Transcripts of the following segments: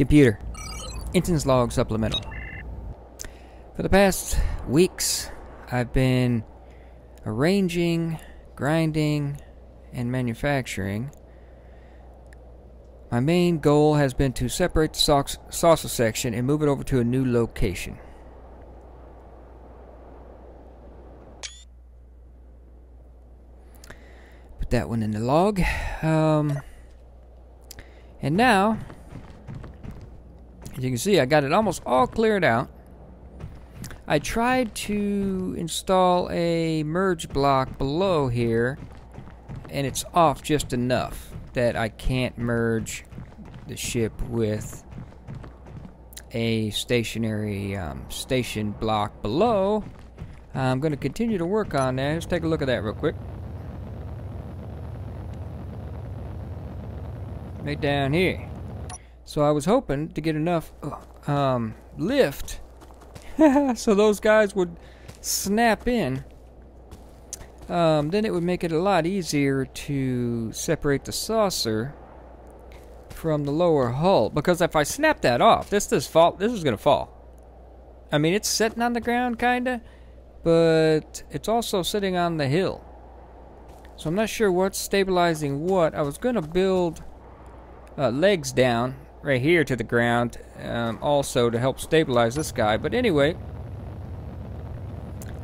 Computer, Ensign's Log Supplemental. For the past weeks, I've been arranging, grinding, and manufacturing. My main goal has been to separate the salsa section and move it over to a new location. Put that one in the log. And now, as you can see, I got it almost all cleared out. I tried to install a merge block below here, and it's off just enough that I can't merge the ship with a stationary station block below. I'm going to continue to work on that. Let's take a look at that real quick. Right down here. So I was hoping to get enough lift so those guys would snap in. Then it would make it a lot easier to separate the saucer from the lower hull, because if I snap that off, this is gonna fall. I mean, it's sitting on the ground kinda, but it's also sitting on the hill, so I'm not sure what's stabilizing what. I was gonna build legs down right here to the ground also to help stabilize this guy, but anyway,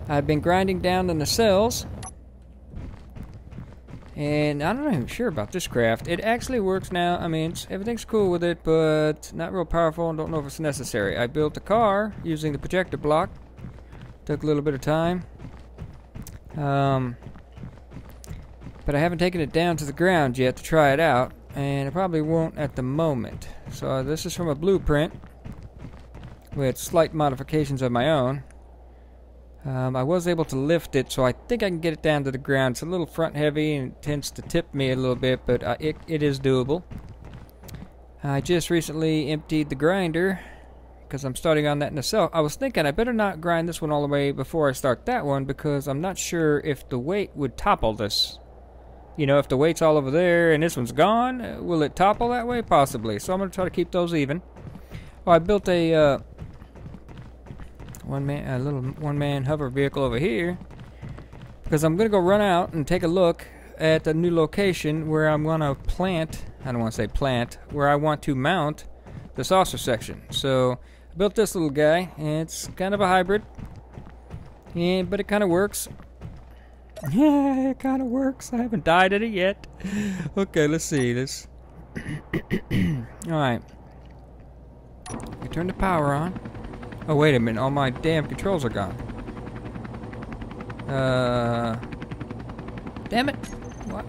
I've been grinding down the nacelles. And I'm not even sure about this craft. It actually works now. I mean, everything's cool with it, but not real powerful, and don't know if it's necessary. I built the car using the projector block. Took a little bit of time. But I haven't taken it down to the ground yet to try it out, and I probably won't at the moment. So this is from a blueprint with slight modifications of my own. I was able to lift it, so I think I can get it down to the ground. It's a little front heavy and it tends to tip me a little bit, but it is doable. I just recently emptied the grinder because I'm starting on that nacelle. I was thinking I better not grind this one all the way before I start that one, because I'm not sure if the weight would topple this. You know, if the weight's all over there and this one's gone, will it topple that way? Possibly. So I'm going to try to keep those even. Oh, I built a little one-man hover vehicle over here, because I'm gonna go run out and take a look at the new location where I'm gonna where I want to mount the saucer section. So I built this little guy, and it's kind of a hybrid, and but it kind of works. Yeah, it kind of works. I haven't died at it yet. Okay, let's see this. All right, we turn the power on. Oh, wait a minute, all my damn controls are gone. Damn it!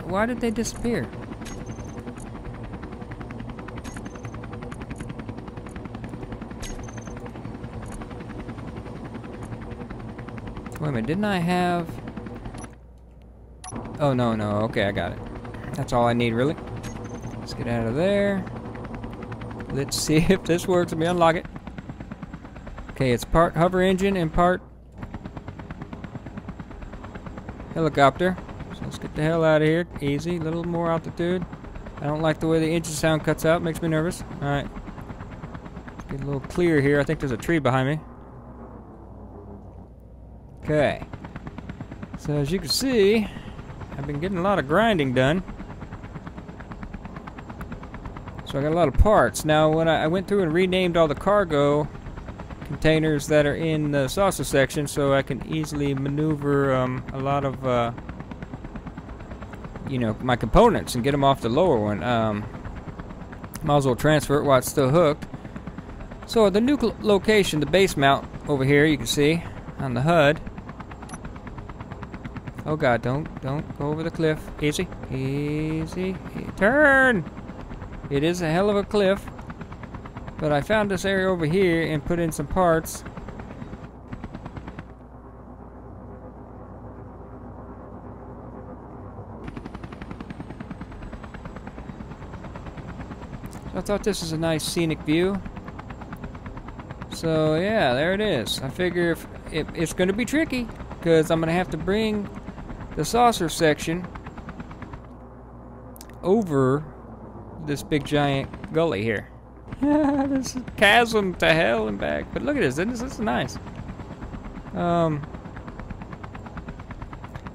Why did they disappear? Wait a minute, didn't I have... Oh, no, okay, I got it. That's all I need, really. Let's get out of there. Let's see if this works. Let me unlock it. Okay, it's part hover engine and part helicopter. So let's get the hell out of here. Easy, a little more altitude. I don't like the way the engine sound cuts out. Makes me nervous. All right. Get a little clear here. I think there's a tree behind me. Okay. So as you can see, I've been getting a lot of grinding done. So I got a lot of parts. Now, when I went through and renamed all the cargo containers that are in the saucer section, so I can easily maneuver a lot of you know, my components and get them off the lower one. Might as well transfer it while it's still hooked. So the new location, the base mount over here, you can see on the HUD. Oh god, don't go over the cliff. Easy, easy, turn. It is a hell of a cliff. But I found this area over here and put in some parts. So I thought this was a nice scenic view. So yeah, there it is. I figure if it's going to be tricky, because I'm going to have to bring the saucer section over this big giant gully here. This is chasm to hell and back. But look at this. This is nice.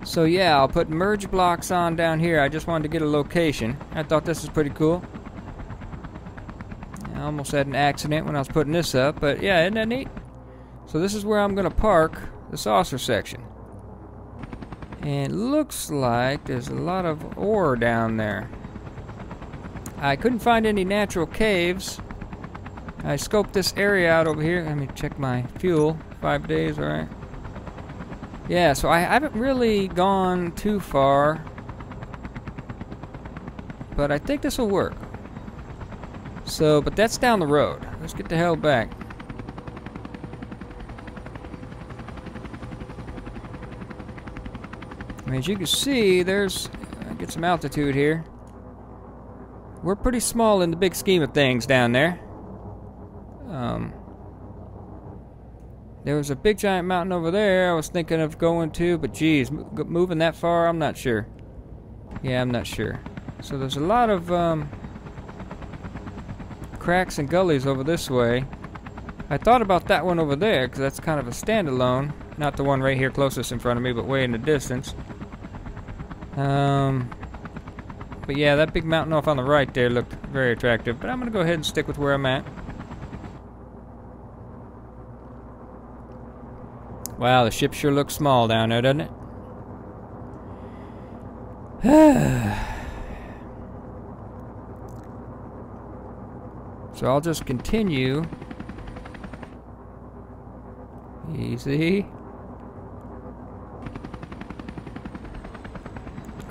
So yeah, I'll put merge blocks on down here. I just wanted to get a location. I thought this was pretty cool. I almost had an accident when I was putting this up, but yeah, isn't that neat? So this is where I'm gonna park the saucer section. And it looks like there's a lot of ore down there. I couldn't find any natural caves. I scoped this area out over here. Let me check my fuel. 5 days, alright. Yeah, so I haven't really gone too far, but I think this will work. So, but that's down the road. Let's get the hell back. I mean, as you can see, there's... get some altitude here. We're pretty small in the big scheme of things down there. There was a big giant mountain over there I was thinking of going to, but geez, moving that far, I'm not sure. Yeah, I'm not sure. So there's a lot of cracks and gullies over this way. I thought about that one over there, because that's kind of a standalone. Not the one right here closest in front of me, but way in the distance. But yeah, that big mountain off on the right there looked very attractive, but I'm going to go ahead and stick with where I'm at. Wow, the ship sure looks small down there, doesn't it? So I'll just continue. Easy.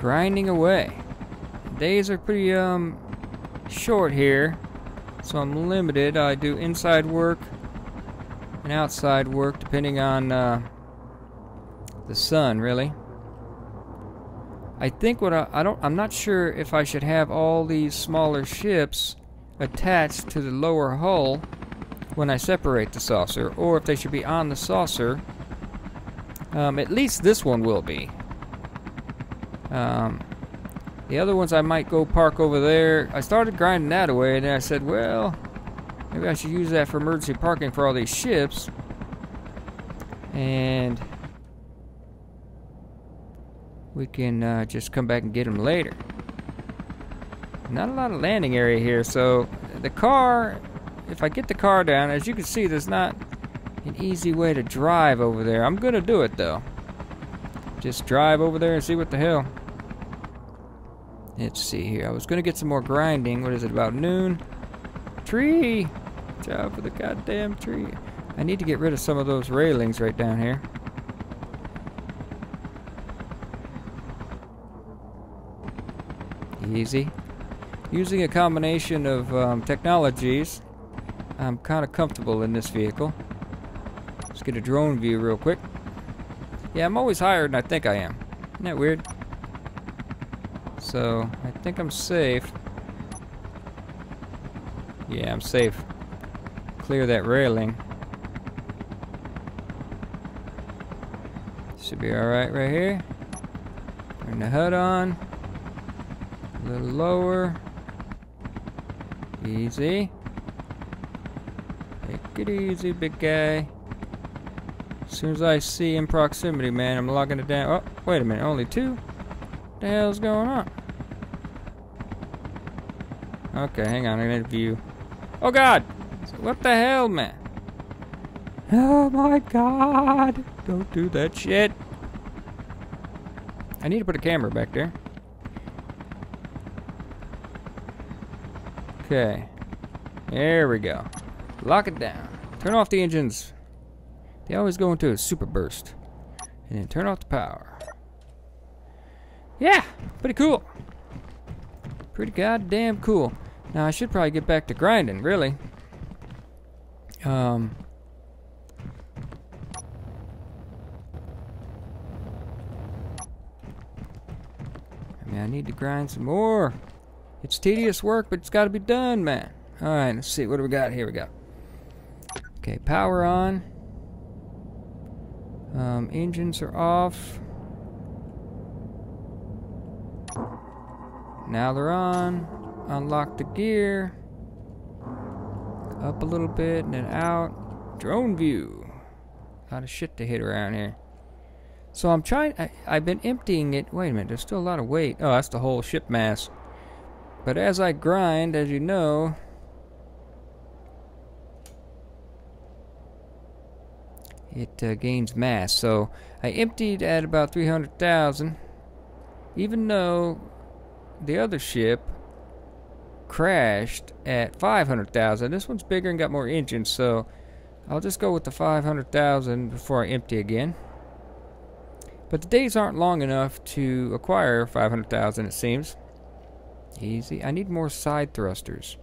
Grinding away. Days are pretty short here, so I'm limited. I do inside work and outside work depending on the sun, really. I think what I'm not sure if I should have all these smaller ships attached to the lower hull when I separate the saucer, or if they should be on the saucer. At least this one will be. The other ones I might go park over there. I started grinding that away, and then I said, well, maybe I should use that for emergency parking for all these ships. And we can just come back and get them later. Not a lot of landing area here, so the car, if I get the car down, as you can see, there's not an easy way to drive over there. I'm gonna do it though. Just drive over there and see what the hell. Let's see here. I was gonna get some more grinding. What is it, about noon? Tree! Job for the goddamn tree. I need to get rid of some of those railings right down here. Easy. Using a combination of technologies, I'm kind of comfortable in this vehicle. Let's get a drone view real quick. Yeah, I'm always higher than I think I am. Isn't that weird? So, I think I'm safe. Yeah, I'm safe. Clear that railing. Should be alright right here. Turn the HUD on. A little lower. Easy. Take it easy, big guy. As soon as I see in proximity, man, I'm locking it down. Oh, wait a minute, only two? What the hell's going on? Okay, hang on, I need a view. Oh god! What the hell, man? Oh my god! Don't do that shit! I need to put a camera back there. Okay. There we go. Lock it down. Turn off the engines. They always go into a super burst. And then turn off the power. Yeah! Pretty cool. Pretty goddamn cool. Now I should probably get back to grinding, really. I mean, I need to grind some more. It's tedious work, but it's got to be done, man. All right, let's see. What do we got? Here we go. Okay, power on. Engines are off. Now they're on. Unlock the gear. Up a little bit and then out. Drone view. A lot of shit to hit around here. So I'm trying, I've been emptying it. Wait a minute, there's still a lot of weight. Oh, that's the whole ship mass. But as I grind, as you know, it gains mass. So I emptied at about 300,000, even though the other ship crashed at 500,000. This one's bigger and got more engines, so I'll just go with the 500,000 before I empty again. But the days aren't long enough to acquire 500,000, it seems. Easy. I need more side thrusters,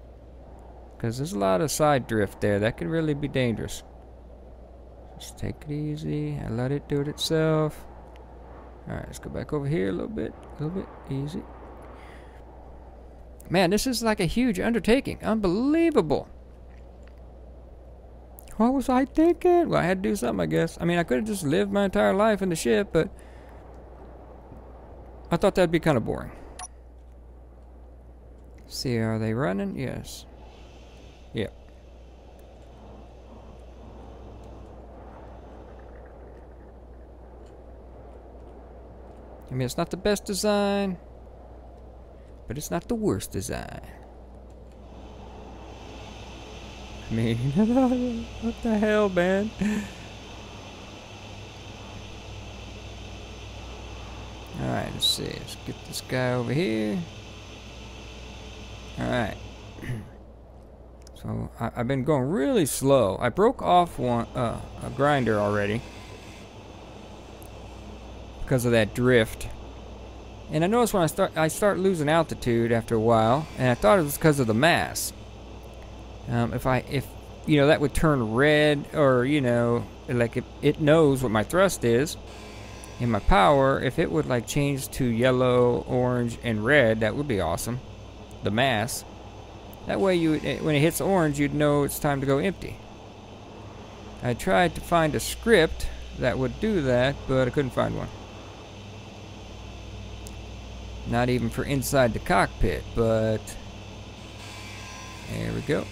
because there's a lot of side drift there. That could really be dangerous. Just take it easy. I let it do it itself. Alright, let's go back over here a little bit. A little bit. Easy. Man, this is like a huge undertaking. Unbelievable. What was I thinking? Well, I had to do something, I guess. I mean, I could have just lived my entire life in the ship, but I thought that'd be kind of boring. Let's see, are they running? Yes. Yep. I mean, it's not the best design, but it's not the worst design. I mean, what the hell, man? Alright, let's see. Let's get this guy over here. Alright. So, I've been going really slow. I broke off one a grinder already because of that drift. And I noticed when I start losing altitude after a while, and I thought it was because of the mass. If you know, that would turn red, or you know, like it knows what my thrust is and my power. If it would like change to yellow, orange, and red, that would be awesome. The mass. That way, when it hits orange, you'd know it's time to go empty. I tried to find a script that would do that, but I couldn't find one. Not even for inside the cockpit, but there we go.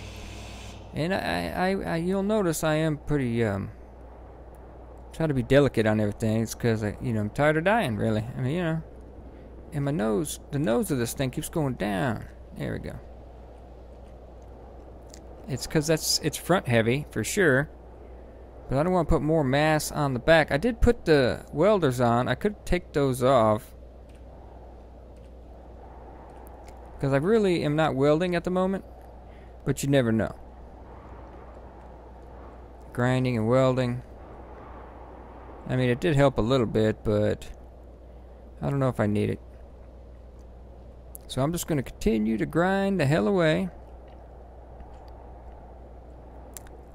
And you'll notice I am pretty try to be delicate on everything. It's because I'm tired of dying, really. I mean, and my nose, the nose of this thing keeps going down. There we go. It's because it's front heavy for sure, but I don't want to put more mass on the back. I did put the welders on. I could take those off, because I really am not welding at the moment, but you never know. Grinding and welding, I mean, it did help a little bit, but I don't know if I need it. So I'm just going to continue to grind the hell away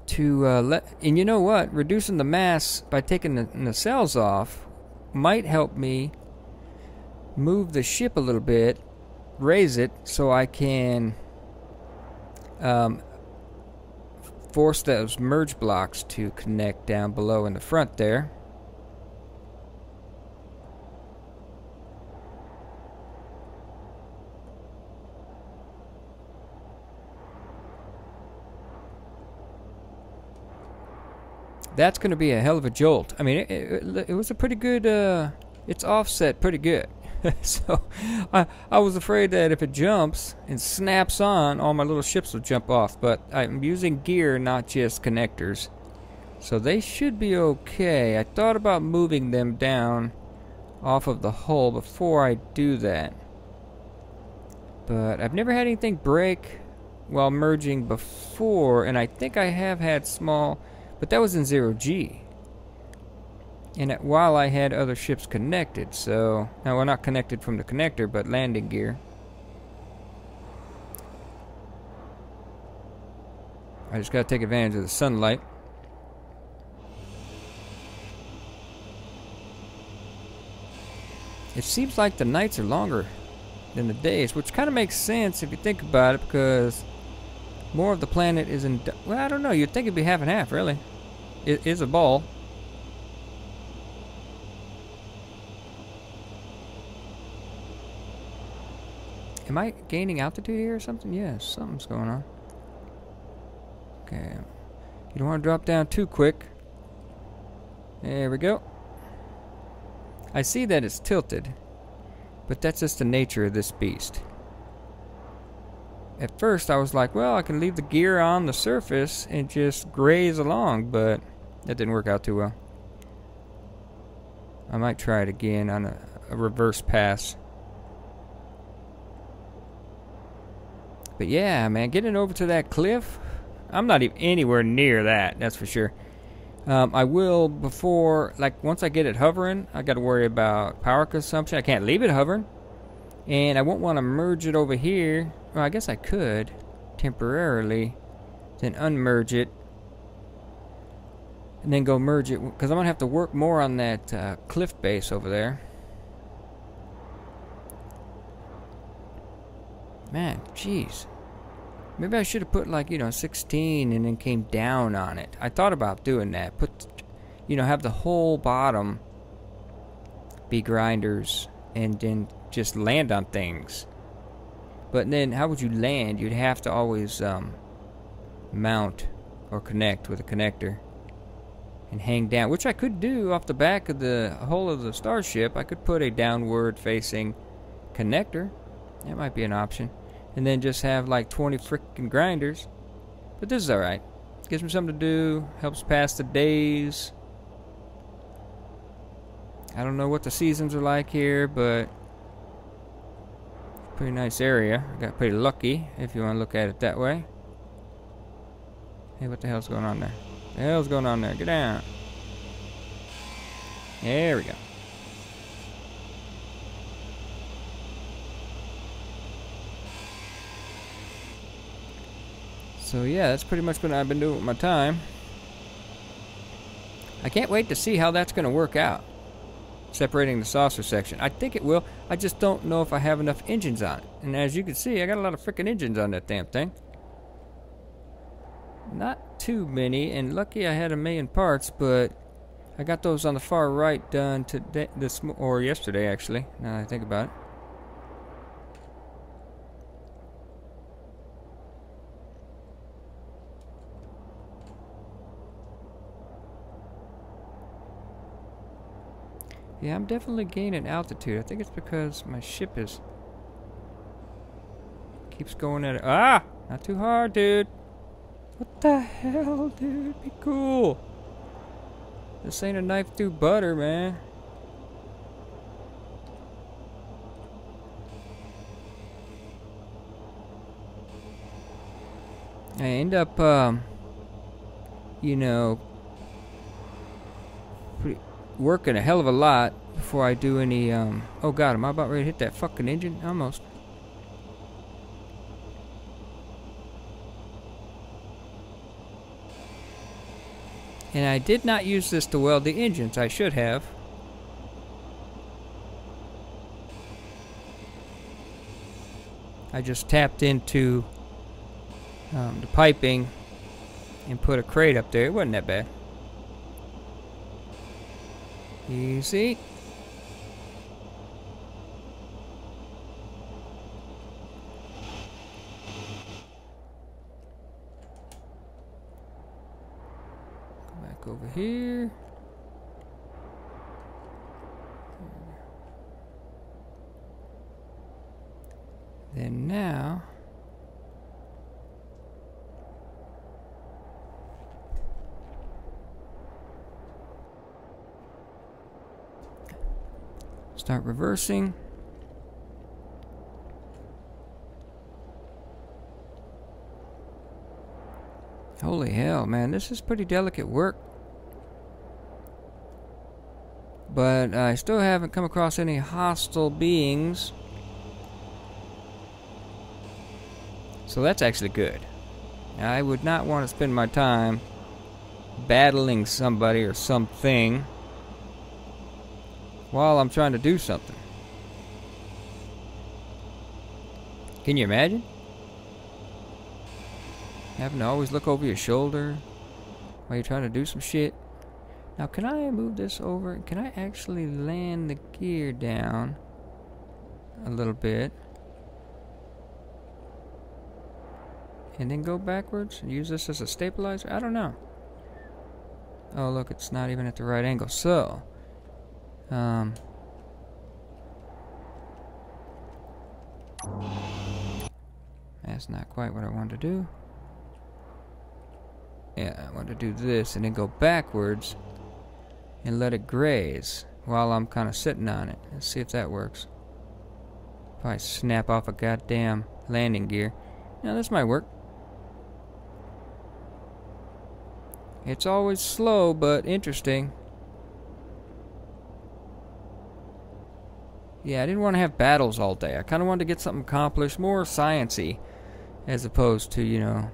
to and you know what, reducing the mass by taking the nacelles off might help me move the ship a little bit, raise it, so I can force those merge blocks to connect down below in the front there. That's going to be a hell of a jolt. I mean, it was a pretty good, it's offset pretty good. So I was afraid that if it jumps and snaps on, all my little ships will jump off, but I'm using gear, not just connectors, so they should be okay. I thought about moving them down off of the hull before I do that, but I've never had anything break while merging before, and I think I have had small, but that was in 0G. And while I had other ships connected, so now we're not connected from the connector, but landing gear. I just gotta take advantage of the sunlight. It seems like the nights are longer than the days, which kind of makes sense if you think about it, because more of the planet is in, well, I don't know, you'd think it'd be half and half, really. It is a ball. Am I gaining altitude here or something? Yes, something's going on. Damn. You don't want to drop down too quick. There we go. I see that it's tilted, but that's just the nature of this beast. At first I was like, well, I can leave the gear on the surface and just graze along, but that didn't work out too well. I might try it again on a reverse pass. But yeah, man, getting over to that cliff, I'm not even anywhere near that, that's for sure. I will before, like, once I get it hovering, I gotta worry about power consumption. I can't leave it hovering. And I won't want to merge it over here. Well, I guess I could temporarily, then unmerge it, and then go merge it, because I'm gonna have to work more on that cliff base over there. Man, jeez. Maybe I should have put, like, you know, 16 and then came down on it. I thought about doing that. Put, you know, have the whole bottom be grinders and then just land on things. But then how would you land? You'd have to always mount or connect with a connector and hang down, which I could do off the back of the hull of the starship. I could put a downward facing connector. That might be an option. And then just have like 20 freaking grinders. But this is alright. Gives me something to do. Helps pass the days. I don't know what the seasons are like here, but pretty nice area. I got pretty lucky, if you want to look at it that way. Hey, what the hell's going on there? What the hell's going on there? Get down. There we go. So yeah, that's pretty much what I've been doing with my time. I can't wait to see how that's going to work out. Separating the saucer section. I think it will. I just don't know if I have enough engines on it. And as you can see, I got a lot of freaking engines on that damn thing. Not too many, and lucky I had 1,000,000 parts, but I got those on the far right done today, or yesterday actually, now that I think about it. Yeah, I'm definitely gaining altitude. I think it's because my ship is... keeps going at it. Ah! Not too hard, dude. What the hell, dude? Be cool. This ain't a knife through butter, man. I end up, you know... working a hell of a lot before I do any oh god, am I about ready to hit that fucking engine? Almost. And I did not use this to weld the engines. I should have. I just tapped into the piping and put a crate up there. It wasn't that bad. You see? Go back over here. Then now... start reversing. Holy hell, man, this is pretty delicate work. But I still haven't come across any hostile beings. So that's actually good. I would not want to spend my time battling somebody or something while I'm trying to do something. Can you imagine? Having to always look over your shoulder while you're trying to do some shit. Now, can I move this over? Can I actually land the gear down a little bit? and then go backwards and use this as a stabilizer? I don't know. Oh, look, it's not even at the right angle. So, that's not quite what I wanted to do. Yeah, I want to do this and then go backwards and let it graze while I'm kind of sitting on it. Let's see if that works. Probably snap off a goddamn landing gear. Now this might work. It's always slow but interesting. Yeah, I didn't want to have battles all day. I kind of wanted to get something accomplished, more science-y, as opposed to, you know,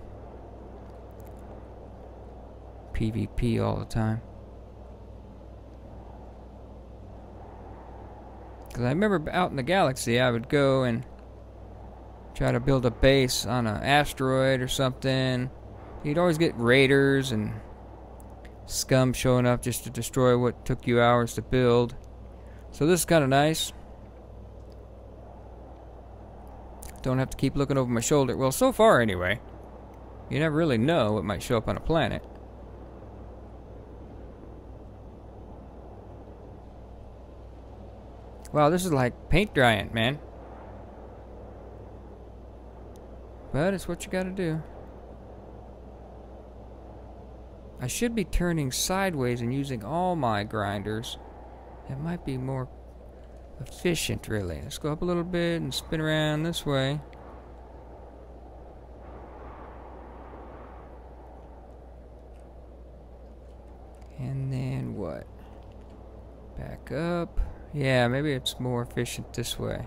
PvP all the time. Because I remember out in the galaxy, I would go and try to build a base on an asteroid or something. You'd always get raiders and scum showing up just to destroy what took you hours to build. So this is kind of nice. Don't have to keep looking over my shoulder. Well, so far anyway. You never really know what might show up on a planet. Wow, this is like paint drying, man. But it's what you gotta do. I should be turning sideways and using all my grinders. That might be more efficient, really. Let's go up a little bit and spin around this way. And then what? Back up. Yeah, maybe it's more efficient this way.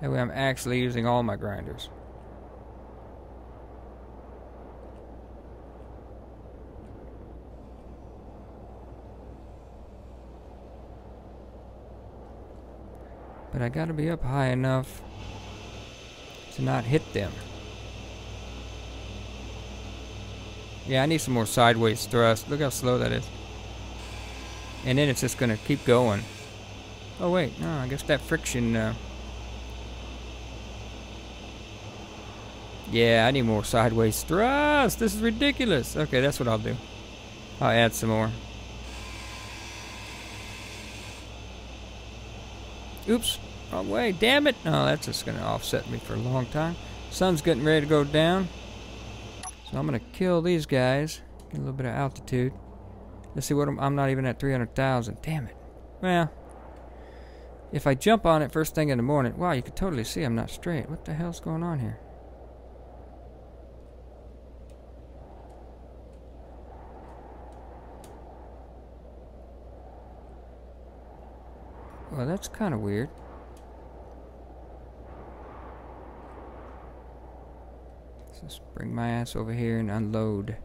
That way I'm actually using all my grinders. But I gotta be up high enough to not hit them. Yeah, I need some more sideways thrust. Look how slow that is. And then it's just gonna keep going. Oh wait, no, I guess that friction, yeah, I need more sideways thrust. This is ridiculous. Okay, that's what I'll do. I'll add some more. Oops, wrong way, damn it. No, that's just gonna offset me for a long time. Sun's getting ready to go down. So I'm gonna kill these guys. Get a little bit of altitude. Let's see what I'm not even at 300,000, damn it. Well. If I jump on it first thing in the morning, wow, you can totally see I'm not straight. What the hell's going on here? Well, that's kind of weird. Let's just bring my ass over here and unload.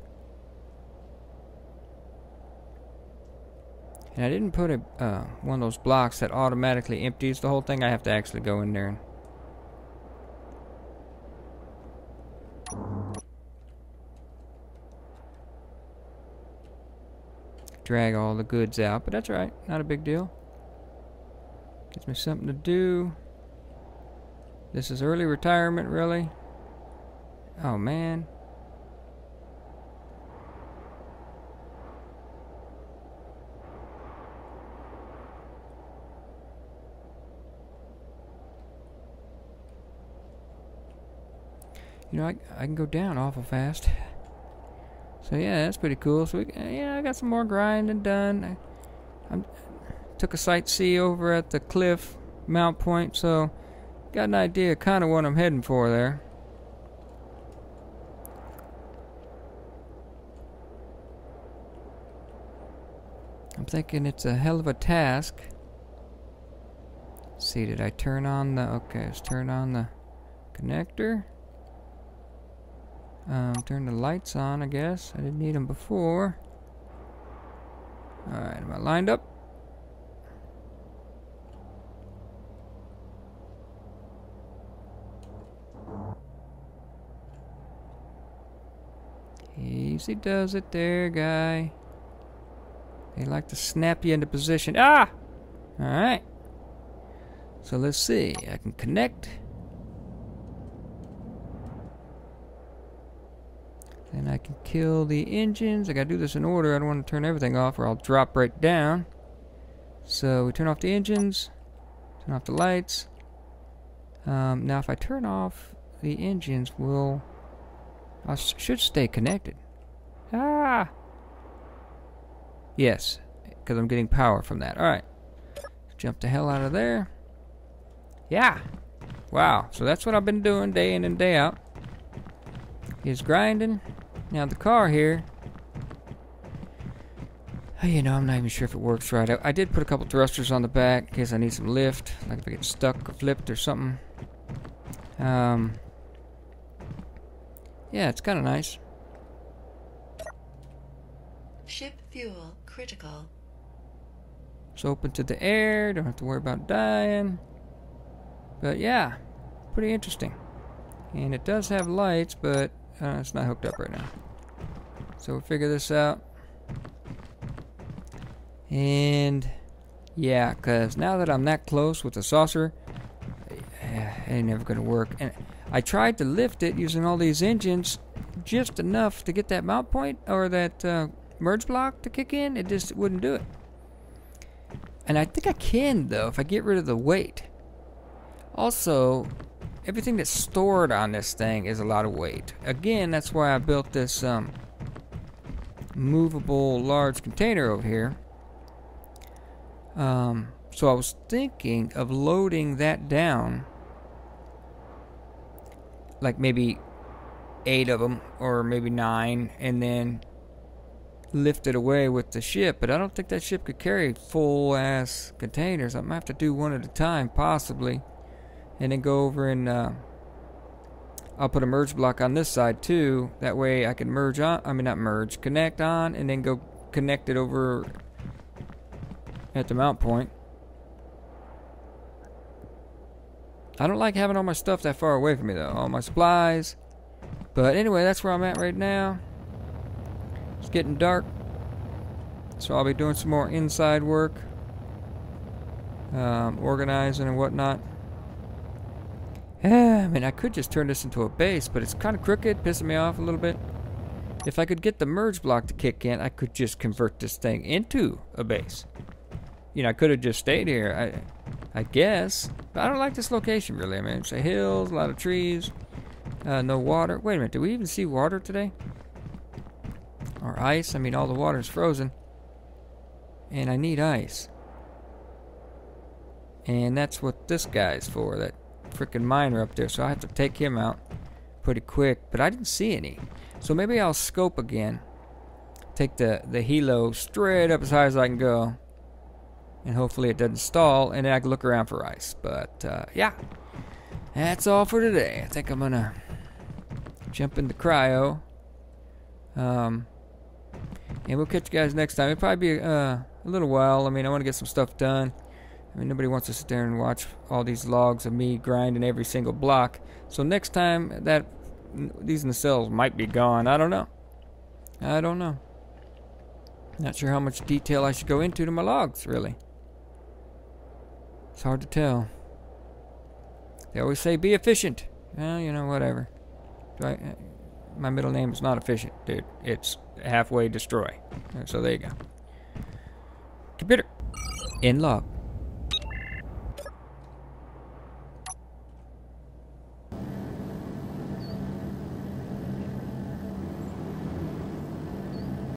And I didn't put a, one of those blocks that automatically empties the whole thing. I have to actually go in there. And drag all the goods out, but that's all right. Not a big deal. Gives me something to do. This is early retirement, really. Oh, man. You know, I can go down awful fast. So yeah, that's pretty cool. So we, yeah, I got some more grinding done. I took a sightsee over at the cliff, Mount Point. So got an idea, kind of what I'm heading for there. I'm thinking it's a hell of a task. Let's see, did I turn on the? Okay, let's turn on the connector. Turn the lights on, I guess. I didn't need them before. Alright, am I lined up? Easy does it there, guy. They like to snap you into position. Ah! Alright. So let's see. I can connect. can kill the engines. I gotta do this in order. I don't want to turn everything off or I'll drop right down. So we turn off the engines, turn off the lights. Now if I turn off the engines, I should stay connected. Ah! Yes, because I'm getting power from that. Alright. Jump the hell out of there. Yeah! Wow, so that's what I've been doing day in and day out. Is grinding. Now the car here, you know, I'm not even sure if it works right. I did put a couple thrusters on the back in case I need some lift, like if I get stuck or flipped or something. Yeah, it's kind of nice. Ship fuel critical. It's open to the air, don't have to worry about dying. But yeah, pretty interesting. And it does have lights, but it's not hooked up right now. So we'll figure this out. And yeah, because now that I'm that close with the saucer, it ain't never going to work. And I tried to lift it using all these engines just enough to get that mount point or that merge block to kick in. It just wouldn't do it. And I think I can, though, if I get rid of the weight. Also, everything that's stored on this thing is a lot of weight. Again, that's why I built this movable large container over here. So I was thinking of loading that down, like maybe 8 of them or maybe 9, and then lift it away with the ship. But I don't think that ship could carry full ass containers. I might have to do one at a time, possibly. And then go over and I'll put a merge block on this side too. That way I can merge on, I mean not merge, connect on, and then go connect it over at the mount point. I don't like having all my stuff that far away from me though, all my supplies. But anyway, that's where I'm at right now. It's getting dark, so I'll be doing some more inside work, organizing and whatnot. I mean, I could just turn this into a base, but it's kind of crooked, pissing me off a little bit. If I could get the merge block to kick in, I could just convert this thing into a base. You know, I could have just stayed here, I guess. But I don't like this location, really. I mean, it's the hills, a lot of trees, no water. Wait a minute, did we even see water today? Or ice? I mean, all the water's frozen. And I need ice. And that's what this guy's for, that freaking miner up there, so I have to take him out pretty quick. But I didn't see any, so maybe I'll scope again, take the helo straight up as high as I can go, and hopefully it doesn't stall, and then I can look around for ice. But yeah, that's all for today. I think I'm gonna jump into cryo, and we'll catch you guys next time. It'll probably be a little while. I mean, I want to get some stuff done. I mean, nobody wants to sit there and watch all these logs of me grinding every single block. So next time, that these nacelles might be gone. I don't know. I don't know. Not sure how much detail I should go into to my logs, really. It's hard to tell. They always say, be efficient. Well, you know, whatever. My middle name is not efficient, dude. It's halfway destroy. So there you go. Computer. End log.